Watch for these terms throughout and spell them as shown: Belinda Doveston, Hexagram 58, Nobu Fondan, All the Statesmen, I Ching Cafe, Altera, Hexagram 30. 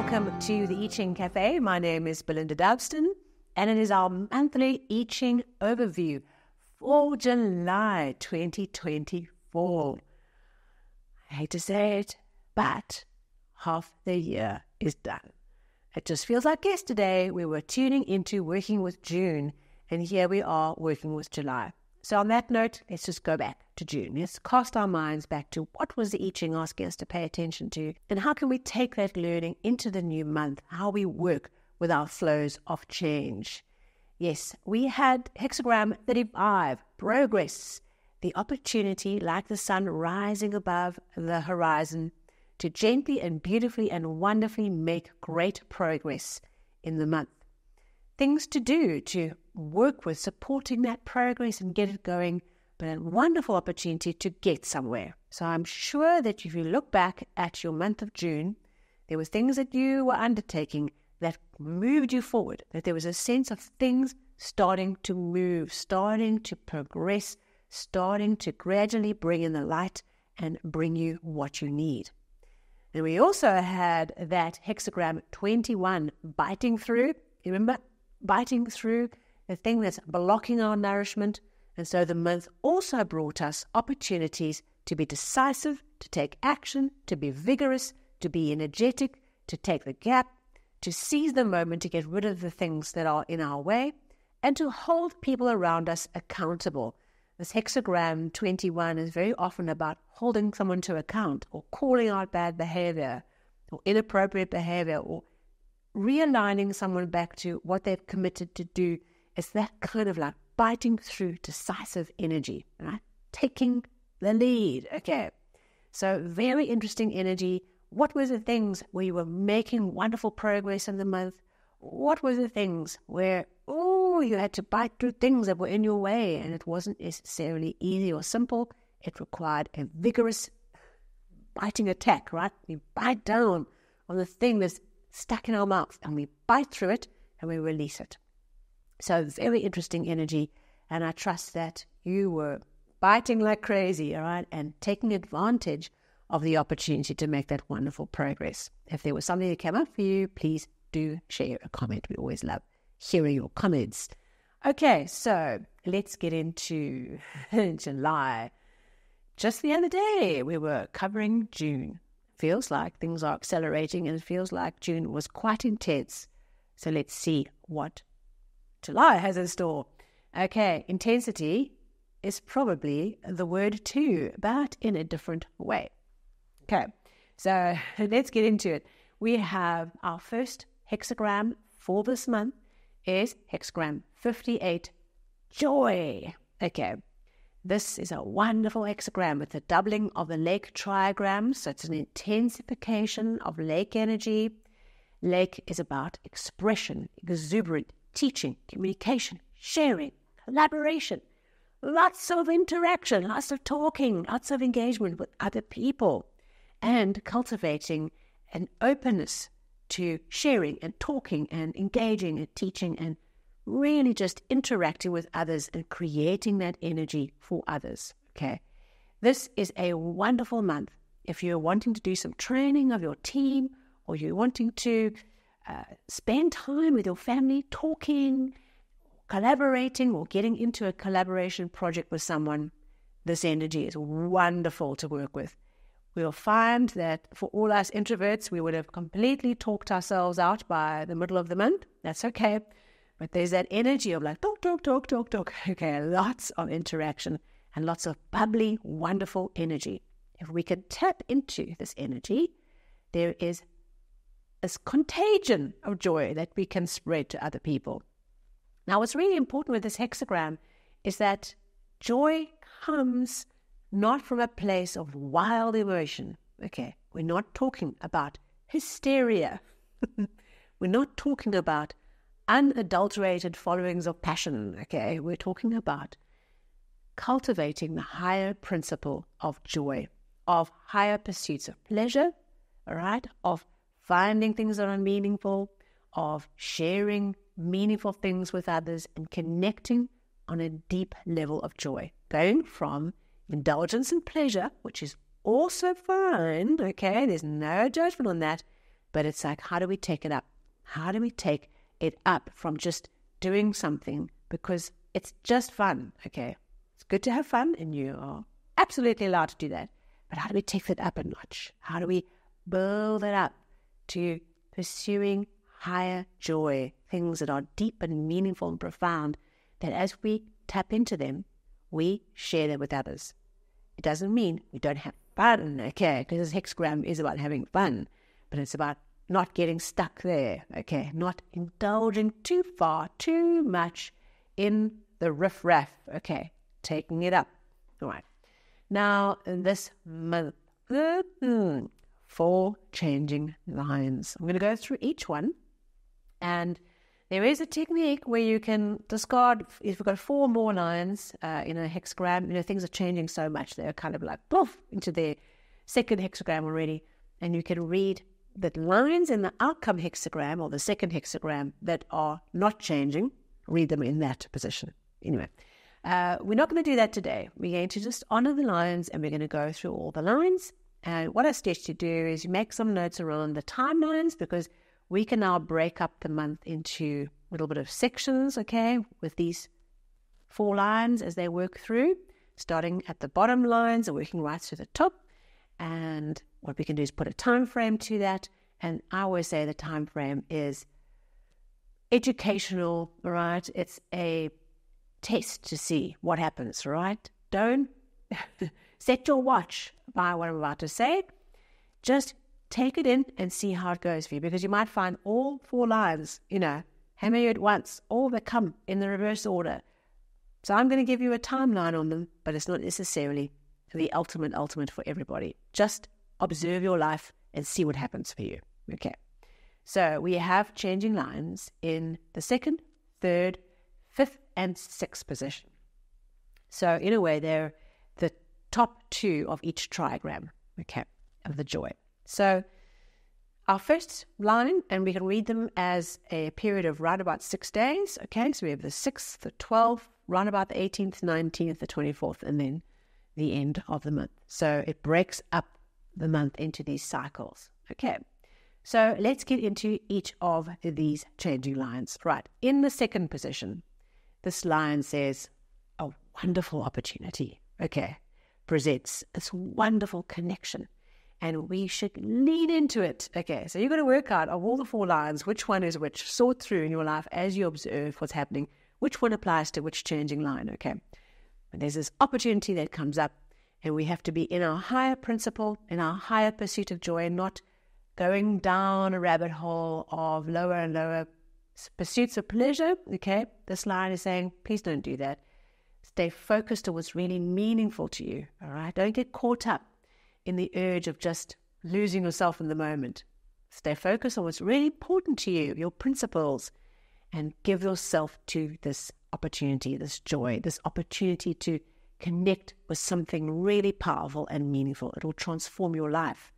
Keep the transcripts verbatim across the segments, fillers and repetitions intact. Welcome to the I Ching Cafe. My name is Belinda Doveston, and it is our monthly I Ching overview for July twenty twenty-four. I hate to say it, but half the year is done. It just feels like yesterday we were tuning into working with June, and here we are working with July. So on that note, let's just go back to June. Let's cast our minds back to what was the I Ching asking us to pay attention to, and how can we take that learning into the new month, how we work with our flows of change. Yes, we had Hexagram thirty-five, Progress, the opportunity, like the sun rising above the horizon, to gently and beautifully and wonderfully make great progress in the month. Things to do to work with supporting that progress and get it going, but a wonderful opportunity to get somewhere. So I'm sure that if you look back at your month of June, there were things that you were undertaking that moved you forward, that there was a sense of things starting to move, starting to progress, starting to gradually bring in the light and bring you what you need. And we also had that hexagram twenty-one, biting through. You remember? Biting through the thing that's blocking our nourishment. And so the month also brought us opportunities to be decisive, to take action, to be vigorous, to be energetic, to take the gap, to seize the moment, to get rid of the things that are in our way, and to hold people around us accountable. This hexagram twenty-one is very often about holding someone to account, or calling out bad behavior or inappropriate behavior, or realigning someone back to what they've committed to do. It's that kind of like biting through decisive energy, right? Taking the lead. Okay, so very interesting energy. What were the things where you were making wonderful progress in the month? What were the things where, oh, you had to bite through things that were in your way and it wasn't necessarily easy or simple? It required a vigorous biting attack, right? You bite down on the thing that's stuck in our mouth, and we bite through it and we release it. So very interesting energy, and I trust that you were biting like crazy, all right, and taking advantage of the opportunity to make that wonderful progress. If there was something that came up for you, please do share a comment. We always love hearing your comments. Okay, so let's get into July. Just the other day, we were covering June. Feels like things are accelerating, and it feels like June was quite intense. So let's see what July has in store. Okay, intensity is probably the word too, but in a different way. Okay, so let's get into it. We have our first hexagram for this month is hexagram fifty-eight, Joy. Okay. This is a wonderful hexagram with the doubling of the lake triagram, so it's an intensification of lake energy. Lake is about expression, exuberant, teaching, communication, sharing, collaboration, lots of interaction, lots of talking, lots of engagement with other people, and cultivating an openness to sharing and talking and engaging and teaching and really just interacting with others and creating that energy for others, okay? This is a wonderful month. If you're wanting to do some training of your team, or you're wanting to uh, spend time with your family talking, collaborating, or getting into a collaboration project with someone, this energy is wonderful to work with. We'll find that for all us introverts, we would have completely talked ourselves out by the middle of the month. That's okay. But there's that energy of like, talk, talk, talk, talk, talk. Okay, lots of interaction and lots of bubbly, wonderful energy. If we can tap into this energy, there is this contagion of joy that we can spread to other people. Now, what's really important with this hexagram is that joy comes not from a place of wild emotion. Okay, we're not talking about hysteria. We're not talking about unadulterated followings of passion, okay? We're talking about cultivating the higher principle of joy, of higher pursuits of pleasure, all right? Of finding things that are meaningful, of sharing meaningful things with others, and connecting on a deep level of joy. Going from indulgence and pleasure, which is also fine, okay? There's no judgment on that, But it's like, how do we take it up? How do we take it up from just doing something? Because it's just fun, okay? It's good to have fun, and you are absolutely allowed to do that. But how do we take that up a notch? How do we build it up to pursuing higher joy, things that are deep and meaningful and profound, that as we tap into them, we share them with others? It doesn't mean we don't have fun, okay? Because this hexagram is about having fun, but it's about not getting stuck there, okay? Not indulging too far, too much in the riffraff, okay? Taking it up, all right? Now, this month, four changing lines. I'm going to go through each one, and there is a technique where you can discard, if we've got four more lines uh, in a hexagram, you know, things are changing so much, they're kind of like, poof, into their second hexagram already, and you can read the lines in the outcome hexagram, or the second hexagram, that are not changing, read them in that position. Anyway, uh, we're not going to do that today. We're going to just honor the lines, and we're going to go through all the lines. And uh, what I suggest you do is you make some notes around the timelines, because we can now break up the month into a little bit of sections, okay, with these four lines as they work through, starting at the bottom lines and working right through the top. And what we can do is put a time frame to that. And I always say the time frame is educational, right? It's a test to see what happens, right? Don't set your watch by what I'm about to say. Just take it in and see how it goes for you, because you might find all four lines, you know, hammer you at once, all that come in the reverse order. So I'm going to give you a timeline on them, but it's not necessarily the ultimate, ultimate for everybody. Just observe your life and see what happens for you. Okay. So we have changing lines in the second, third, fifth, and sixth position. So in a way, they're the top two of each trigram, okay, of the joy. So our first line, and we can read them as a period of round about six days. Okay, so we have the sixth, the twelfth, round about the eighteenth, nineteenth, the twenty-fourth, and then the end of the month. So it breaks up the month into these cycles. Okay, so let's get into each of these changing lines. Right, in the second position, this line says, a wonderful opportunity, okay, presents this wonderful connection. And we should lean into it. Okay, so you've got to work out of all the four lines, which one is which, sort through in your life as you observe what's happening, which one applies to which changing line, okay? And there's this opportunity that comes up, and we have to be in our higher principle, in our higher pursuit of joy, not going down a rabbit hole of lower and lower pursuits of pleasure, okay? This line is saying, please don't do that. Stay focused to what's really meaningful to you, all right? Don't get caught up in the urge of just losing yourself in the moment. Stay focused on what's really important to you, your principles, and give yourself to this opportunity, this joy, this opportunity to connect with something really powerful and meaningful. It'll transform your life.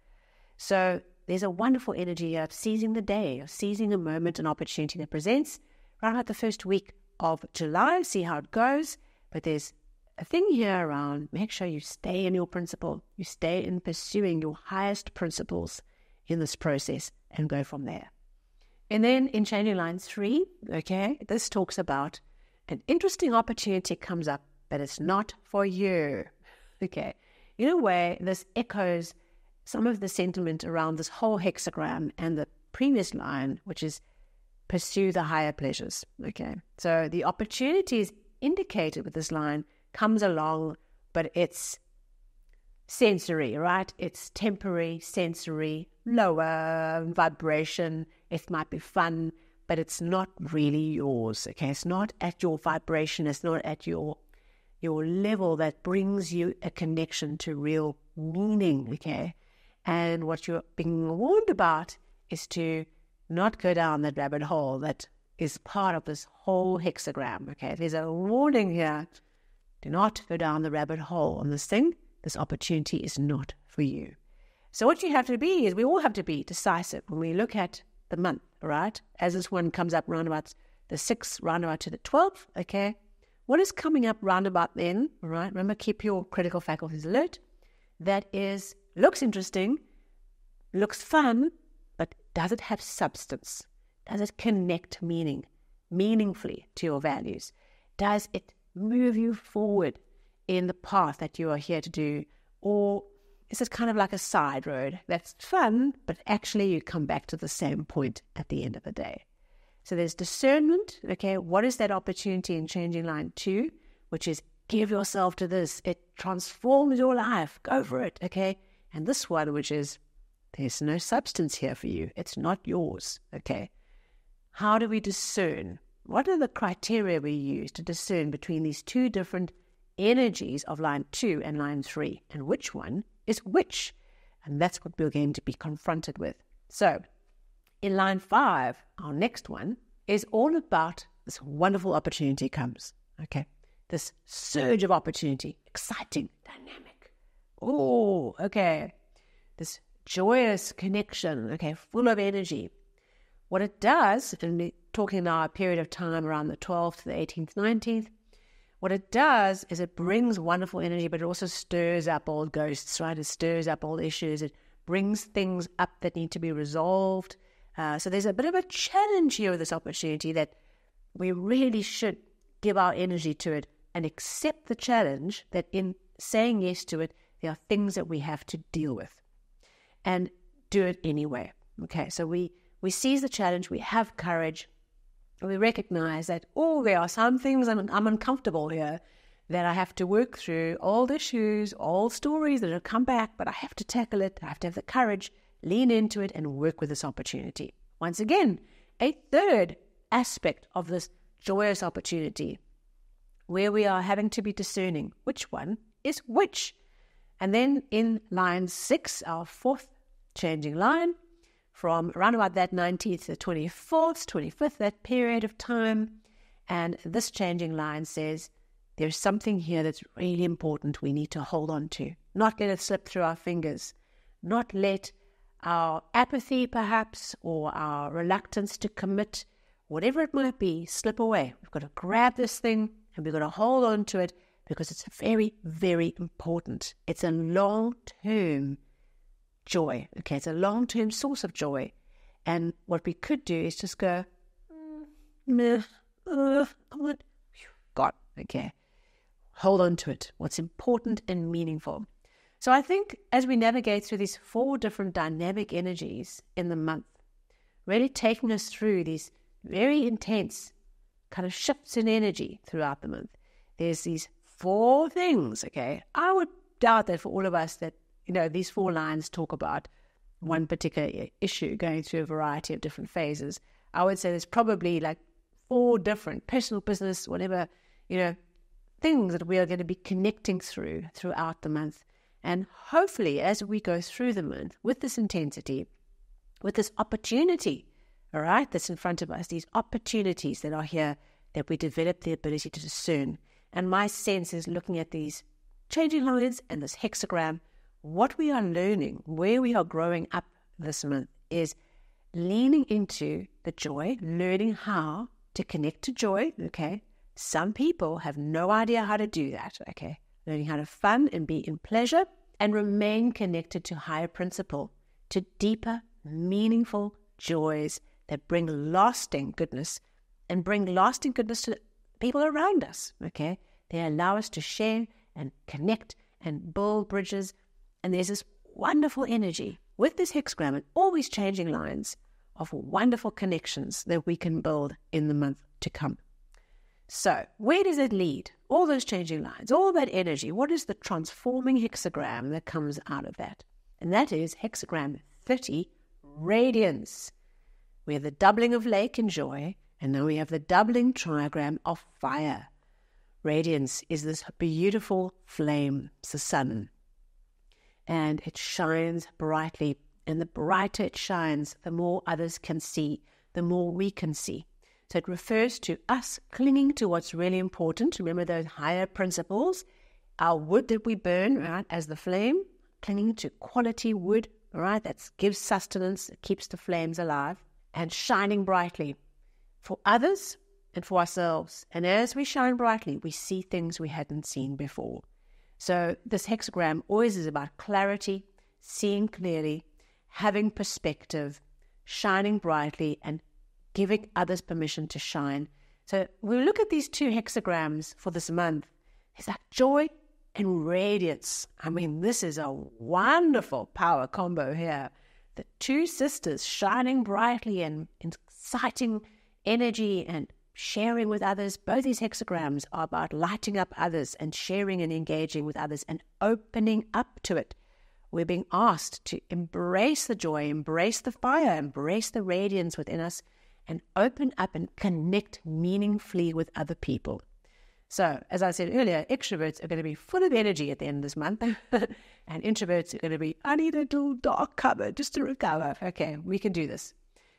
So there's a wonderful energy of seizing the day, of seizing a moment, an opportunity that presents right about the first week of July. See how it goes. But there's a thing here around, make sure you stay in your principle. You stay in pursuing your highest principles in this process and go from there. And then in changing line three, okay, this talks about an interesting opportunity comes up, but it's not for you. Okay, in a way, this echoes some of the sentiment around this whole hexagram and the previous line, which is pursue the higher pleasures. Okay, so the opportunity is indicated with this line, comes along, but it's sensory, right? It's temporary, sensory, lower vibration. It might be fun, but it's not really yours, okay? It's not at your vibration. It's not at your your level that brings you a connection to real meaning, okay? And what you're being warned about is to not go down that rabbit hole that is part of this whole hexagram, okay? There's a warning here. Do not go down the rabbit hole on this thing. This opportunity is not for you. So what you have to be is, we all have to be decisive when we look at the month, right? As this one comes up round about the sixth, round about to the twelfth, okay? What is coming up round about then, right? Remember, keep your critical faculties alert. That is, looks interesting, looks fun, but Does it have substance? Does it connect meaning meaningfully to your values? Does it move you forward in the path that you are here to do? Or is it kind of like a side road that's fun, but actually you come back to the same point at the end of the day? So there's discernment, okay? What is that opportunity in changing line two, which is give yourself to this. It transforms your life. Go for it, okay? And this one, which is there's no substance here for you. It's not yours, okay? How do we discern? What are the criteria we use to discern between these two different energies of line two and line three? And which one is which? And that's what we're going to be confronted with. So in line five, our next one is all about this wonderful opportunity comes, okay? This surge of opportunity, exciting, dynamic. Oh, okay. This joyous connection, okay, full of energy. What it does, and talking now a period of time around the twelfth to the eighteenth, nineteenth, what it does is it brings wonderful energy, but it also stirs up old ghosts, right? It stirs up old issues. It brings things up that need to be resolved. Uh, so there's a bit of a challenge here with this opportunity that we really should give our energy to it and accept the challenge that in saying yes to it, there are things that we have to deal with and do it anyway. Okay, so we... We seize the challenge, we have courage, and we recognize that, oh, there are some things I'm, I'm uncomfortable here that I have to work through, old issues, old stories that have come back, but I have to tackle it, I have to have the courage, lean into it, and work with this opportunity. Once again, a third aspect of this joyous opportunity where we are having to be discerning which one is which. And then in line six, our fourth changing line, from around about that nineteenth to twenty-fourth, twenty-fifth, that period of time. And this changing line says, there's something here that's really important we need to hold on to. Not let it slip through our fingers. Not let our apathy, perhaps, or our reluctance to commit, whatever it might be, slip away. We've got to grab this thing and we've got to hold on to it because it's very, very important. It's a long-term joy. Okay, it's a long-term source of joy. And what we could do is just go, meh, uh, gone. Okay, hold on to it. What's important and meaningful. So I think as we navigate through these four different dynamic energies in the month, really taking us through these very intense kind of shifts in energy throughout the month, there's these four things, okay? I would doubt that for all of us that you know, these four lines talk about one particular issue going through a variety of different phases. I would say there's probably like four different personal business, whatever, you know, things that we are going to be connecting through throughout the month. And hopefully as we go through the month with this intensity, with this opportunity, all right, that's in front of us, these opportunities that are here that we develop the ability to discern. And my sense is looking at these changing lines and this hexagram, what we are learning, where we are growing up this month is leaning into the joy, learning how to connect to joy, okay? Some people have no idea how to do that, okay? Learning how to fun and be in pleasure and remain connected to higher principle, to deeper, meaningful joys that bring lasting goodness and bring lasting goodness to the people around us, okay? They allow us to share and connect and build bridges. And there's this wonderful energy with this hexagram and always changing lines of wonderful connections that we can build in the month to come. So where does it lead? All those changing lines, all that energy. What is the transforming hexagram that comes out of that? And that is hexagram thirty, radiance. We have the doubling of lake and joy, and now we have the doubling triagram of fire. Radiance is this beautiful flame, it's the sun. And it shines brightly. And the brighter it shines, the more others can see, the more we can see. So it refers to us clinging to what's really important. Remember those higher principles. Our wood that we burn, right, as the flame, clinging to quality wood, right, that gives sustenance, it keeps the flames alive, and shining brightly for others and for ourselves. And as we shine brightly, we see things we hadn't seen before. So this hexagram always is about clarity, seeing clearly, having perspective, shining brightly and giving others permission to shine. So we look at these two hexagrams for this month. It's that joy and radiance. I mean, this is a wonderful power combo here. The two sisters shining brightly and inciting energy and sharing with others. Both these hexagrams are about lighting up others and sharing and engaging with others and opening up to it. We're being asked to embrace the joy, embrace the fire, embrace the radiance within us, and open up and connect meaningfully with other people. So, as I said earlier, extroverts are going to be full of energy at the end of this month, and introverts are going to be, I need a little dark cover just to recover. Okay, we can do this.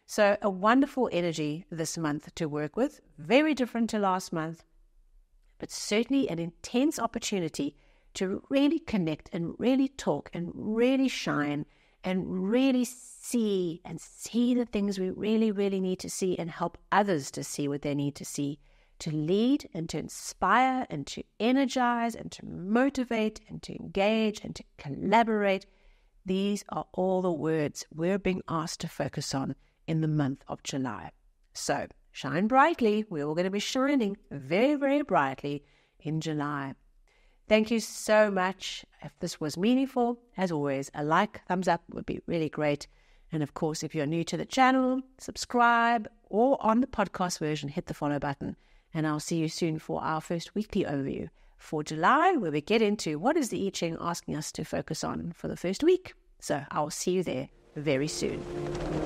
So, a wonderful energy this month to work with, very different to last month, but certainly an intense opportunity to really connect and really talk and really shine and really see and see the things we really, really need to see and help others to see what they need to see, to lead and to inspire and to energize and to motivate and to engage and to collaborate. These are all the words we're being asked to focus on in the month of July. So shine brightly. We're all going to be shining very, very brightly in July. Thank you so much. If this was meaningful, as always, a like, thumbs up would be really great. And of course, if you're new to the channel, subscribe, or on the podcast version, hit the follow button. And I'll see you soon for our first weekly overview for July, where we get into what is the I Ching asking us to focus on for the first week. So I'll see you there very soon.